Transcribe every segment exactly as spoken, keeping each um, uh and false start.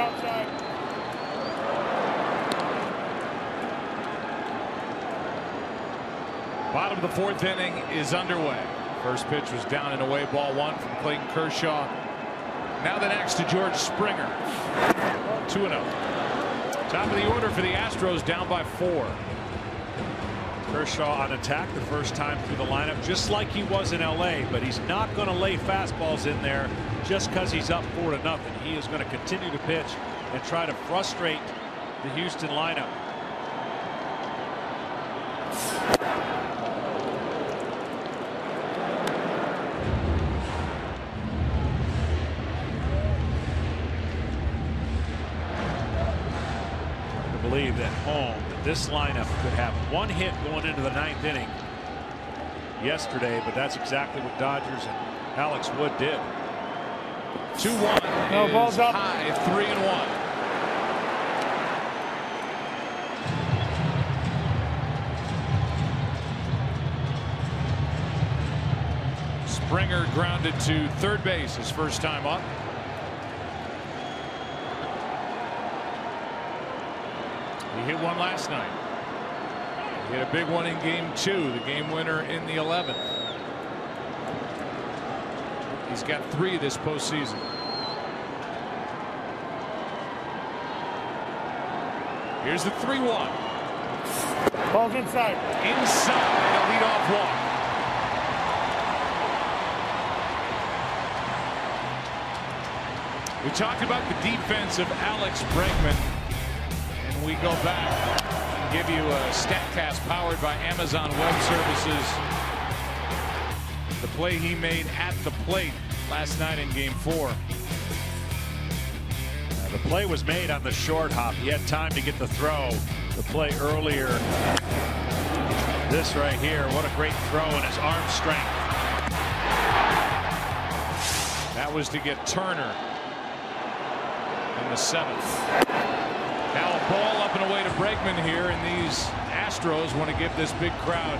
outside. Bottom of the fourth inning is underway. First pitch was down and away, ball one from Clayton Kershaw. Now the next to George Springer. two and oh. Top of the order for the Astros, down by four. Kershaw on attack the first time through the lineup, just like he was in L A, but he's not going to lay fastballs in there just because he's up four to nothing. He is going to continue to pitch and try to frustrate the Houston lineup. At home, that this lineup could have one hit going into the ninth inning yesterday, but that's exactly what Dodgers and Alex Wood did. two one. No, is ball's up. High, three and one. Springer grounded to third base his first time up. He hit one last night. He hit a big one in game two, the game winner in the eleventh. He's got three this postseason. Here's the three one. Ball's inside. Inside, a leadoff walk. We talked about the defense of Alex Bregman. We go back and give you a StatCast powered by Amazon Web Services. The play he made at the plate last night in game four. Uh, the play was made on the short hop. He had time to get the throw. The play earlier. This right here. What a great throw in his arm strength. That was to get Turner in the seventh. Now a ball up and away to Bregman here, and these Astros want to give this big crowd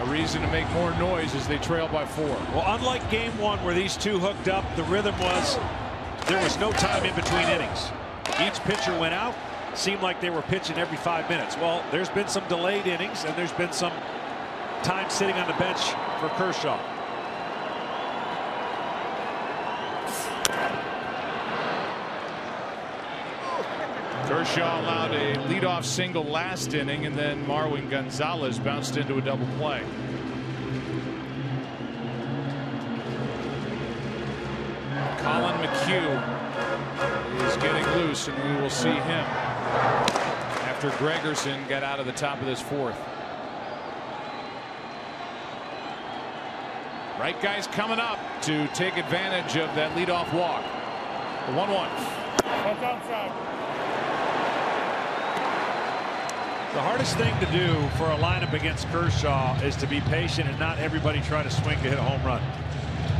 a reason to make more noise as they trail by four. Well, unlike game one where these two hooked up, the rhythm was there was no time in between innings. Each pitcher went out, seemed like they were pitching every five minutes. Well, there's been some delayed innings, and there's been some time sitting on the bench for Kershaw. Kershaw allowed a leadoff single last inning, and then Marwin Gonzalez bounced into a double play. Colin McHugh is getting loose, and we will see him after Gregerson got out of the top of this fourth. Right guy's coming up to take advantage of that leadoff walk. The one one. That's outside. The hardest thing to do for a lineup against Kershaw is to be patient and not everybody try to swing to hit a home run,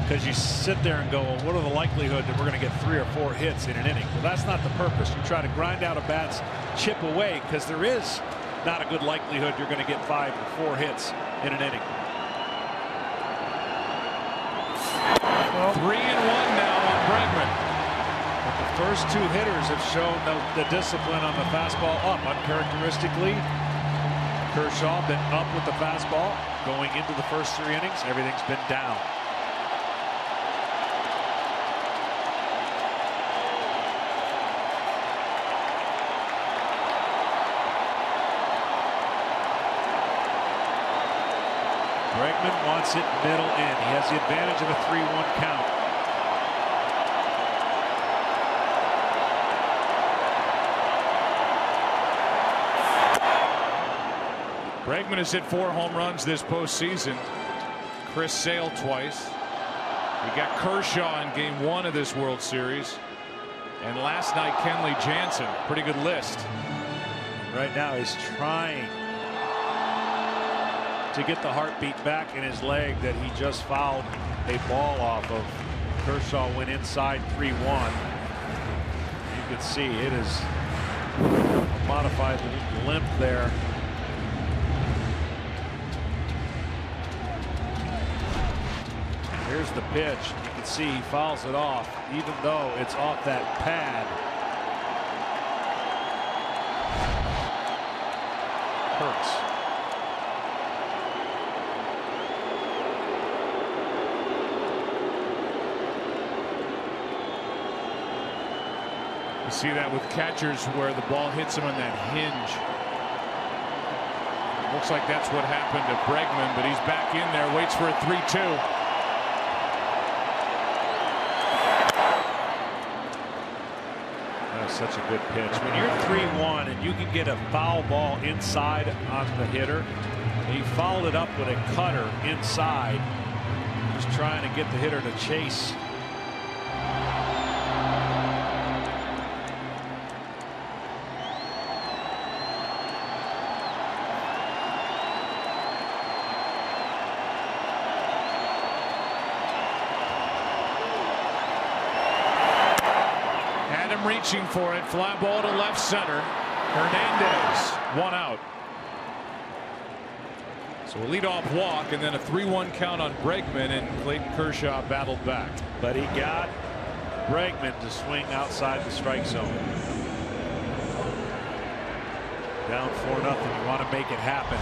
because you sit there and go, well, what are the likelihood that we're going to get three or four hits in an inning? Well, that's not the purpose. You try to grind out a bats, chip away, because there is not a good likelihood you're going to get five or four hits in an inning. Well, three and one now on Bregman. The first two hitters have shown the, the discipline on the fastball up. Uncharacteristically, Kershaw been up with the fastball going into the first three innings. Everything's been down. Bregman wants it middle in. He has the advantage of a three one count. Bregman has hit four home runs this postseason. Chris Sale twice. We got Kershaw in game one of this World Series. And last night, Kenley Jansen. Pretty good list. Right now, he's trying to get the heartbeat back in his leg that he just fouled a ball off of. Kershaw went inside three one. You can see it is a modified limp there. Here's the pitch. You can see he fouls it off, even though it's off that pad. Hurts. You see that with catchers where the ball hits him on that hinge. Looks like that's what happened to Bregman, but he's back in there, waits for a three two. That was such a good pitch. When you're three one and you can get a foul ball inside on the hitter, he fouled it up with a cutter inside. Just trying to get the hitter to chase. Reaching for it, fly ball to left center. Hernandez one out. So a leadoff walk and then a three one count on Bregman, and Clayton Kershaw battled back, but he got Bregman to swing outside the strike zone. Down four nothing. You want to make it happen.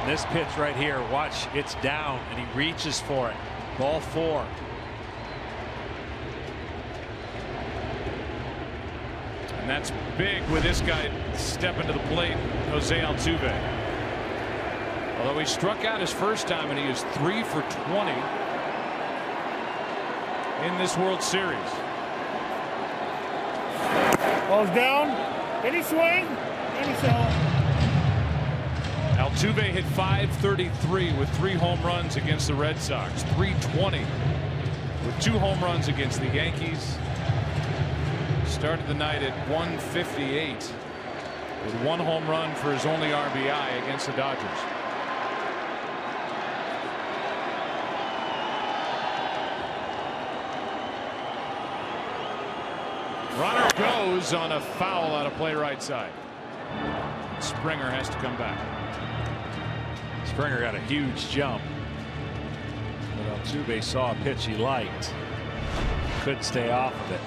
And this pitch right here, watch, it's down and he reaches for it. Ball four. And that's big with this guy stepping to the plate, Jose Altuve. Although he struck out his first time, and he is three for twenty in this World Series. Ball's down. Any swing? Any swing. Altuve hit five thirty-three with three home runs against the Red Sox, three twenty with two home runs against the Yankees. Started the night at one fifty-eight with one home run for his only R B I against the Dodgers. Runner goes on a foul out of play right side. Springer has to come back. Springer got a huge jump. But Altuve saw a pitch he liked. Couldn't stay off of it.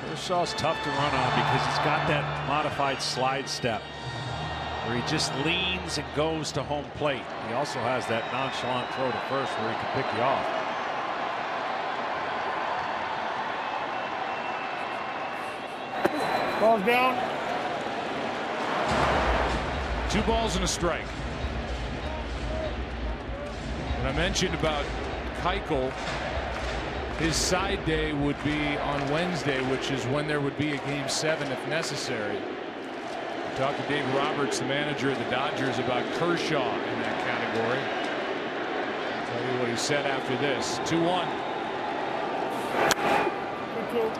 Kershaw's tough to run on because he's got that modified slide step where he just leans and goes to home plate. He also has that nonchalant throw to first where he can pick you off. Ball's down. Two balls and a strike. And I mentioned about Keuchel. His side day would be on Wednesday, which is when there would be a game seven if necessary. We talked to Dave Roberts, the manager of the Dodgers, about Kershaw in that category. I'll tell you what he said after this. two one.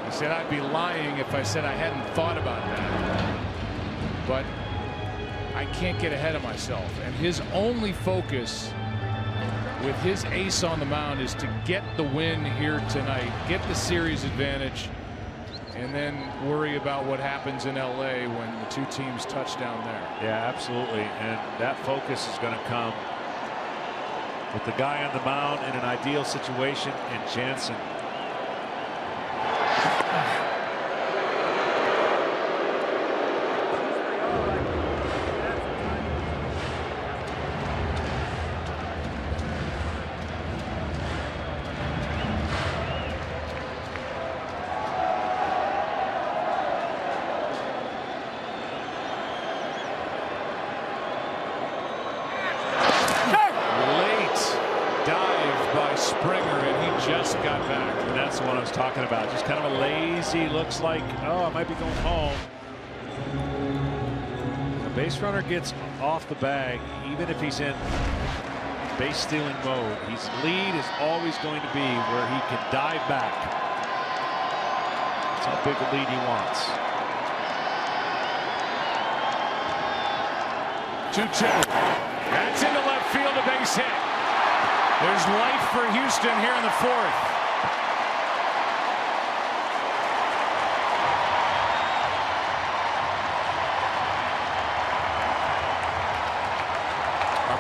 He said, "I'd be lying if I said I hadn't thought about that. But I can't get ahead of myself." And his only focus with his ace on the mound is to get the win here tonight, get the series advantage, and then worry about what happens in L A when the two teams touch down there. Yeah, absolutely. And that focus is going to come with the guy on the mound in an ideal situation and Jansen. Looks like, oh, I might be going home. The base runner gets off the bag, even if he's in base stealing mode. His lead is always going to be where he can dive back. That's how big a lead he wants. two two. That's into left field, a base hit. There's life for Houston here in the fourth.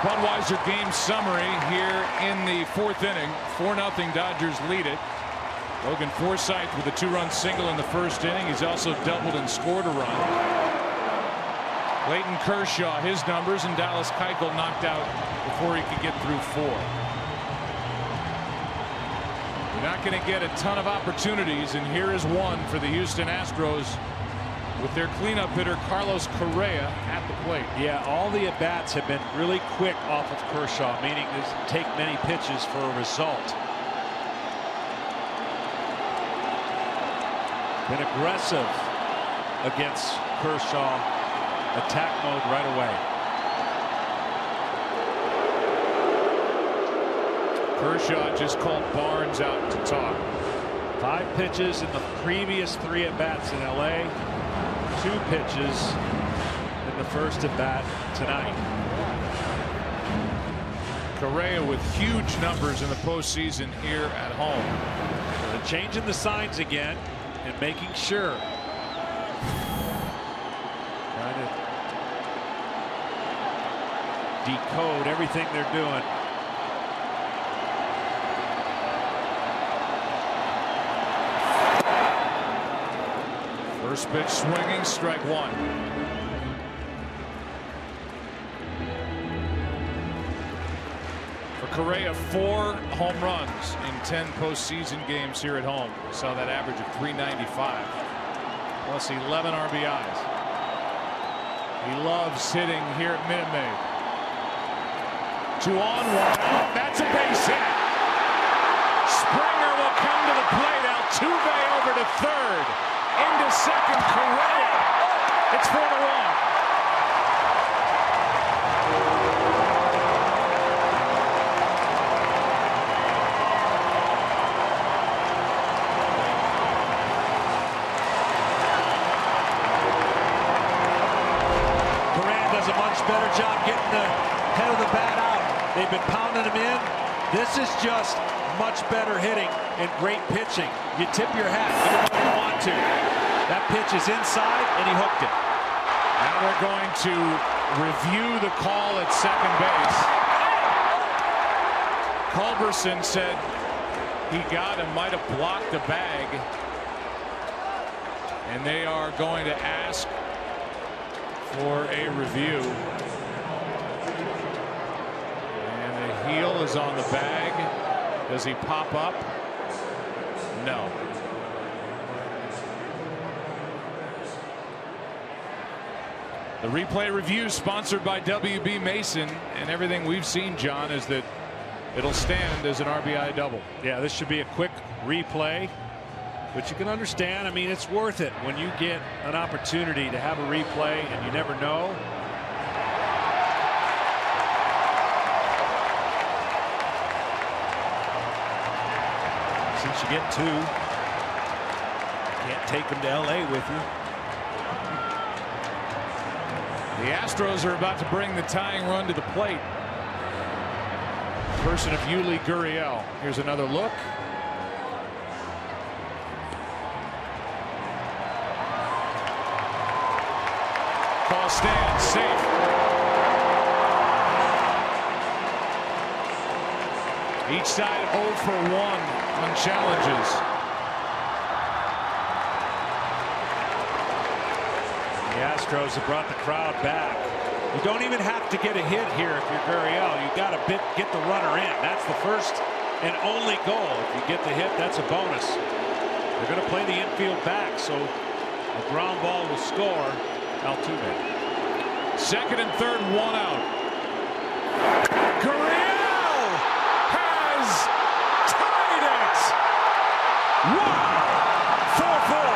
Budweiser game summary here in the fourth inning. four nothing Dodgers lead it. Logan Forsythe with a two-run single in the first inning. He's also doubled and scored a run. Clayton Kershaw, his numbers, and Dallas Keuchel knocked out before he could get through four. You're not going to get a ton of opportunities, and here is one for the Houston Astros with their cleanup hitter Carlos Correa at the plate. Yeah, all the at-bats have been really quick off of Kershaw, meaning it doesn't take many pitches for a result. Been aggressive against Kershaw. Attack mode right away. Kershaw just called Barnes out to talk. Five pitches in the previous three at-bats in L A. Two pitches in the first at-bat tonight. Correa with huge numbers in the postseason here at home. So they're changing the signs again. And making sure. Trying to decode everything they're doing. First pitch swinging, strike one. Correa, four home runs in ten postseason games here at home. Saw that average of three ninety-five. Plus eleven R B Is. He loves hitting here at Minute Maid. Two on, one out. That's a base hit. Springer will come to the plate. Altuve over to third. Into second, Correa. It's four to one. Better job getting the head of the bat out. They've been pounding him in. This is just much better hitting and great pitching. You tip your hat whenever you want to. That pitch is inside, and he hooked it. Now we're going to review the call at second base. Culberson said he got and might have blocked the bag. And they are going to ask for a review. And the heel is on the bag. Does he pop up? No. The replay review sponsored by W B Mason, and everything we've seen, John, is that it'll stand as an R B I double. Yeah, this should be a quick replay. But you can understand, I mean, it's worth it when you get an opportunity to have a replay and you never know. Since you get two, you can't take them to L A with you. The Astros are about to bring the tying run to the plate. Person of Yuli Gurriel. Here's another look. Call stands safe. Each side oh for one on challenges. The Astros have brought the crowd back. You don't even have to get a hit here if you're Gurriel. You got to bit get the runner in. That's the first and only goal. If you get the hit, that's a bonus. They're going to play the infield back, so a ground ball will score. Altuve. Second and third, one out. Gurriel has tied it. Wow. four four.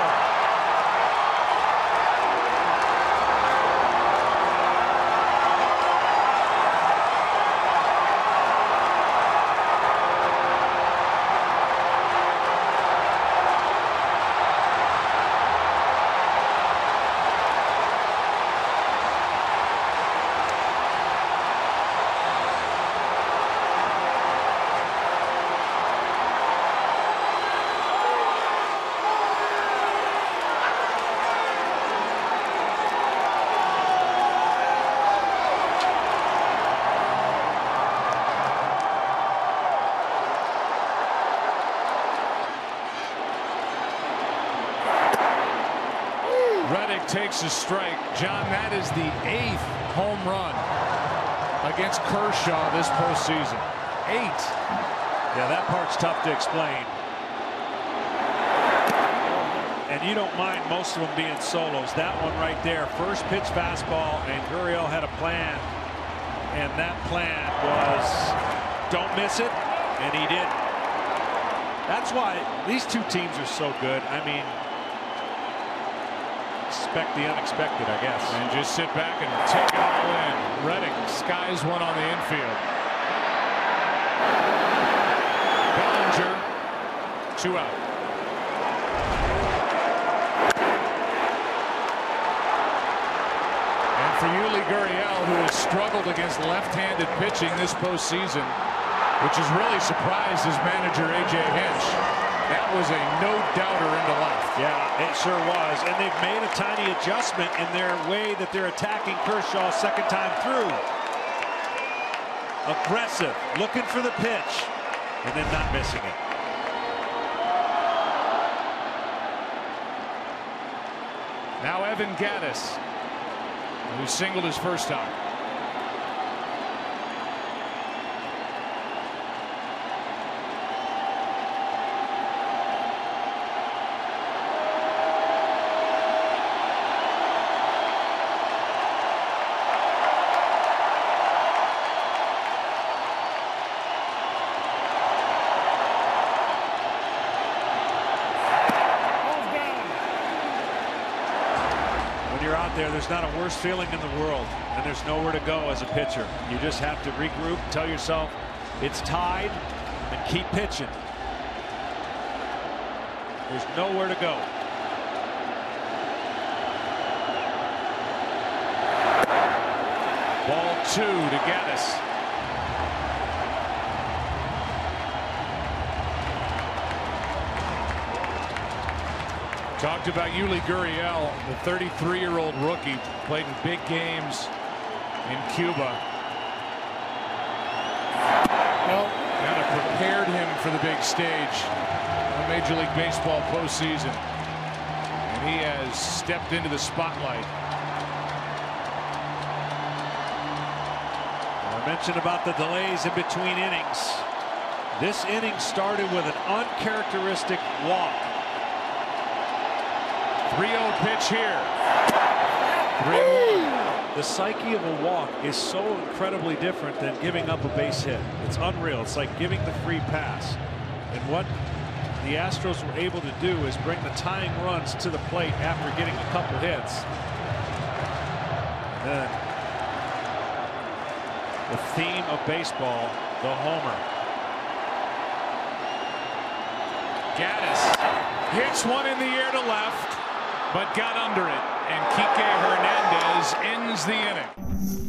takes a strike. John, that is the eighth home run against Kershaw this postseason. Eight. Yeah, that part's tough to explain. And you don't mind most of them being solos. That one right there, first pitch fastball, and Gurriel had a plan. And that plan was don't miss it, and he did. That's why these two teams are so good. I mean, expect the unexpected, I guess. And just sit back and take it all in. Redding skies one on the infield. Bellinger, two out. And for Yuli Gurriel, who has struggled against left-handed pitching this postseason, which has really surprised his manager, A J. Hinch. That was a no-doubter into left. Yeah, it sure was. And they've made a tiny adjustment in their way that they're attacking Kershaw second time through. Aggressive, looking for the pitch, and then not missing it. Now Evan Gattis, who singled his first time. There, there's not a worse feeling in the world, and there's nowhere to go as a pitcher. You just have to regroup, tell yourself it's tied, and keep pitching. There's nowhere to go. Ball two to Gattis. Talked about Yuli Gurriel, the thirty-three-year-old rookie, played in big games in Cuba. Well, kind of prepared him for the big stage, the Major League Baseball postseason, and he has stepped into the spotlight. I mentioned about the delays in between innings. This inning started with an uncharacteristic walk. three oh pitch here. The psyche of a walk is so incredibly different than giving up a base hit. It's unreal. It's like giving the free pass. And what the Astros were able to do is bring the tying runs to the plate after getting a couple hits. And then the theme of baseball, the homer. Gattis hits one in the air to left, but got under it, and Kike Hernandez ends the inning.